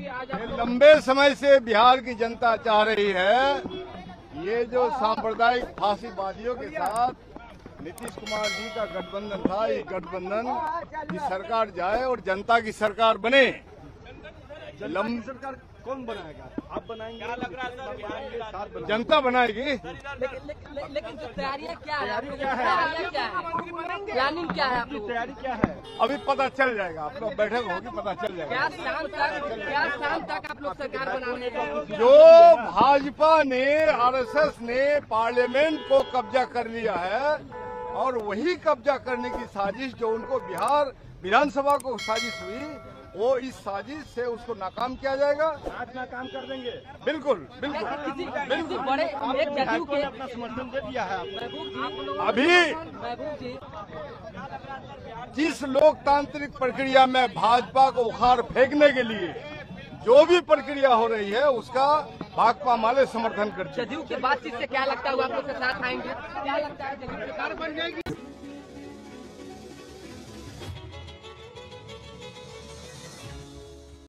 लंबे समय से बिहार की जनता चाह रही है ये जो सांप्रदायिक फांसीवादियों के साथ नीतीश कुमार जी का गठबंधन था, ये गठबंधन की सरकार जाए और जनता की सरकार बने। सरकार कौन बनाएगा? आप बनाएंगे? क्या लग रहा है? जनता बनाएगी। लेकिन तैयारियाँ क्या है, प्लानिंग क्या है, तैयारी क्या है, अभी पता चल जाएगा। आप लोग बैठक होगी, पता चल जाएगा। शाम तक आप लोग सरकार बनाने का जो भाजपा ने, RSS ने पार्लियामेंट को कब्जा कर लिया है और वही कब्जा करने की साजिश जो उनको बिहार विधानसभा को साजिश हुई, वो इस साजिश से उसको नाकाम किया जाएगा। आज नाकाम कर देंगे। बिल्कुल बड़े एक जदयू के अपना समर्थन दे दिया है। अभी जिस लोकतांत्रिक प्रक्रिया में भाजपा को उखाड़ फेंकने के लिए जो भी प्रक्रिया हो रही है उसका भाकपा माले समर्थन करते हैं। जदयू की बातचीत से क्या लगता है, आप लोग के साथ आएंगे? क्या लगता है जदयू सरकार बन जाएगी?